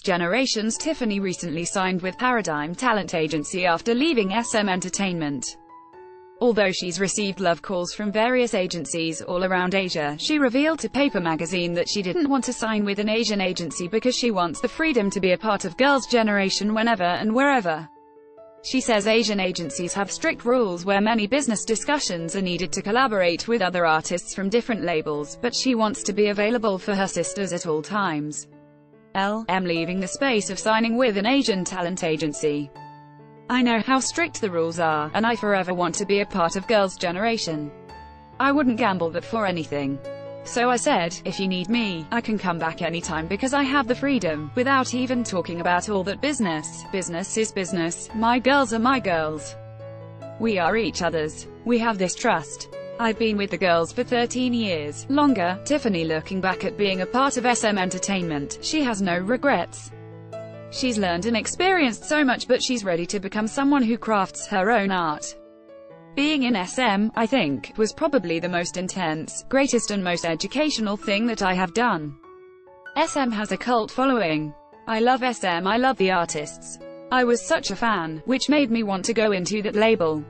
Girls' Generation's Tiffany recently signed with Paradigm Talent Agency after leaving SM Entertainment. Although she's received love calls from various agencies all around Asia, she revealed to Paper Magazine that she didn't want to sign with an Asian agency because she wants the freedom to be a part of Girls' Generation whenever and wherever. She says Asian agencies have strict rules where many business discussions are needed to collaborate with other artists from different labels, but she wants to be available for her sisters at all times. I'm leaving the space of signing with an Asian talent agency. I know how strict the rules are, and I forever want to be a part of Girls' Generation. I wouldn't gamble that for anything. So I said, if you need me, I can come back anytime because I have the freedom, without even talking about all that business. Business is business, my girls are my girls. We are each other's. We have this trust. I've been with the girls for 13 years, longer. Tiffany, looking back at being a part of SM Entertainment, she has no regrets. She's learned and experienced so much, but she's ready to become someone who crafts her own art. Being in SM, I think, was probably the most intense, greatest and most educational thing that I have done. SM has a cult following. I love SM, I love the artists. I was such a fan, which made me want to go into that label.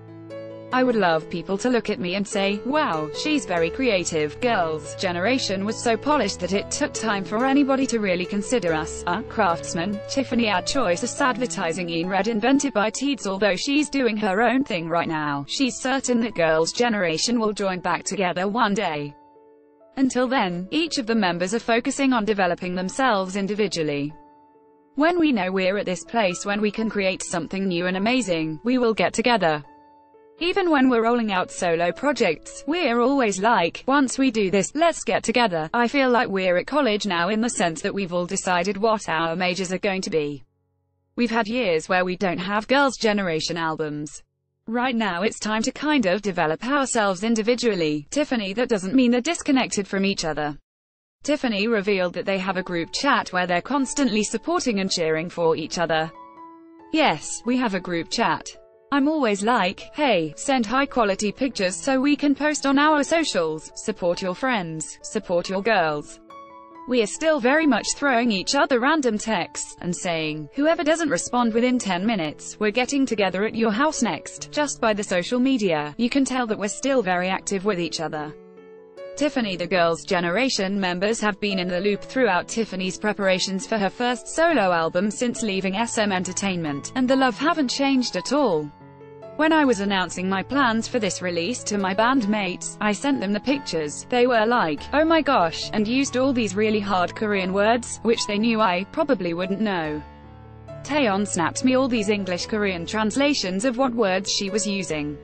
I would love people to look at me and say, wow, she's very creative. Girls' Generation was so polished that it took time for anybody to really consider us a craftsman. Tiffany had choices advertising in red invented by Teeds. Although she's doing her own thing right now, she's certain that Girls' Generation will join back together one day. Until then, each of the members are focusing on developing themselves individually. When we know we're at this place when we can create something new and amazing, we will get together. Even when we're rolling out solo projects, we're always like, once we do this, let's get together. I feel like we're at college now in the sense that we've all decided what our majors are going to be. We've had years where we don't have Girls' Generation albums. Right now it's time to kind of develop ourselves individually. Tiffany, that doesn't mean they're disconnected from each other. Tiffany revealed that they have a group chat where they're constantly supporting and cheering for each other. Yes, we have a group chat. I'm always like, hey, send high-quality pictures so we can post on our socials. Support your friends, support your girls. We are still very much throwing each other random texts, and saying, whoever doesn't respond within 10 minutes, we're getting together at your house next. Just by the social media, you can tell that we're still very active with each other. Tiffany, the Girls' Generation members have been in the loop throughout Tiffany's preparations for her first solo album since leaving SM Entertainment, and the love haven't changed at all. When I was announcing my plans for this release to my bandmates, I sent them the pictures. They were like, oh my gosh, and used all these really hard Korean words, which they knew I probably wouldn't know. Taeyeon snapped me all these English-Korean translations of what words she was using.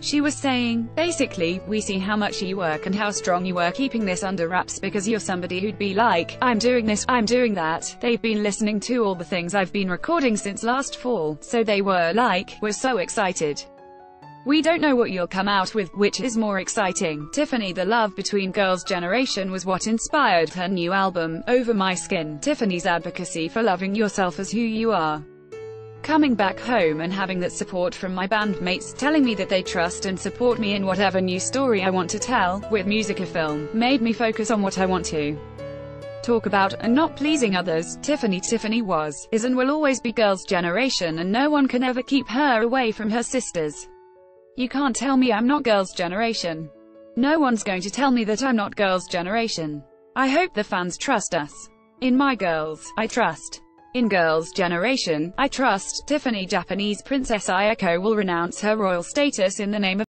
She was saying, basically, we see how much you work and how strong you were keeping this under wraps because you're somebody who'd be like, I'm doing this, I'm doing that. They've been listening to all the things I've been recording since last fall, so they were like, we're so excited. We don't know what you'll come out with, which is more exciting. Tiffany, the love between Girls' Generation was what inspired her new album, Over My Skin. Tiffany's advocacy for loving yourself as who you are. Coming back home and having that support from my bandmates telling me that they trust and support me in whatever new story I want to tell, with music or film, made me focus on what I want to talk about, and not pleasing others. Tiffany was, is and will always be Girls' Generation, and no one can ever keep her away from her sisters. You can't tell me I'm not Girls' Generation. No one's going to tell me that I'm not Girls' Generation. I hope the fans trust us. In my girls, I trust. In Girls' Generation, I trust. Tiffany, Japanese Princess Ayako will renounce her royal status in the name of